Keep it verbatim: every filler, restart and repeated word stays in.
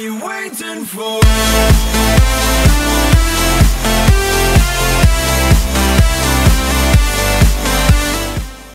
you waiting for?